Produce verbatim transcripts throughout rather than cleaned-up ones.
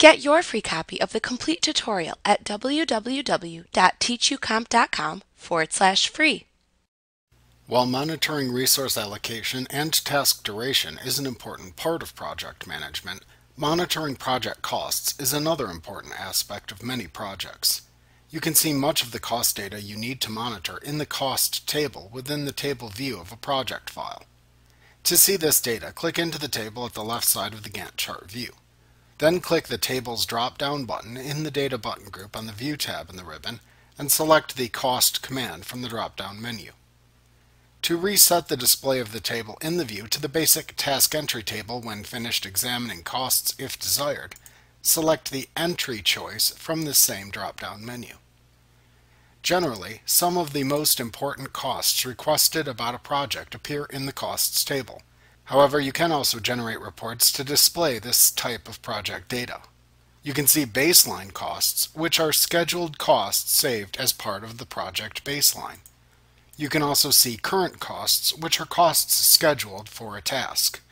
Get your free copy of the complete tutorial at w w w dot teach u comp dot com forward slash free. While monitoring resource allocation and task duration is an important part of project management, monitoring project costs is another important aspect of many projects. You can see much of the cost data you need to monitor in the cost table within the table view of a project file. To see this data, click into the table at the left side of the Gantt chart view. Then click the Tables drop-down button in the Data button group on the View tab in the ribbon and select the Cost command from the drop-down menu. To reset the display of the table in the view to the basic task entry table when finished examining costs if desired, select the Entry choice from the same drop-down menu. Generally, some of the most important costs requested about a project appear in the Costs table. However, you can also generate reports to display this type of project data. You can see Baseline costs, which are scheduled costs saved as part of the project baseline. You can also see Current costs, which are costs scheduled for a task.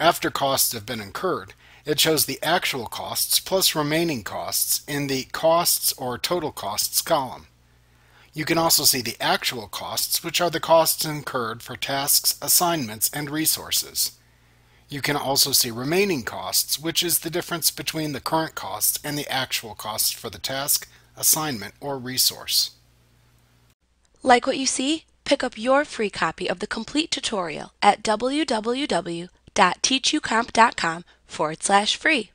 After costs have been incurred, it shows the actual costs plus remaining costs in the Costs or Total Costs column. You can also see the actual costs, which are the costs incurred for tasks, assignments, and resources. You can also see remaining costs, which is the difference between the current costs and the actual costs for the task, assignment, or resource. Like what you see? Pick up your free copy of the complete tutorial at w w w dot teach u comp dot com forward slash free.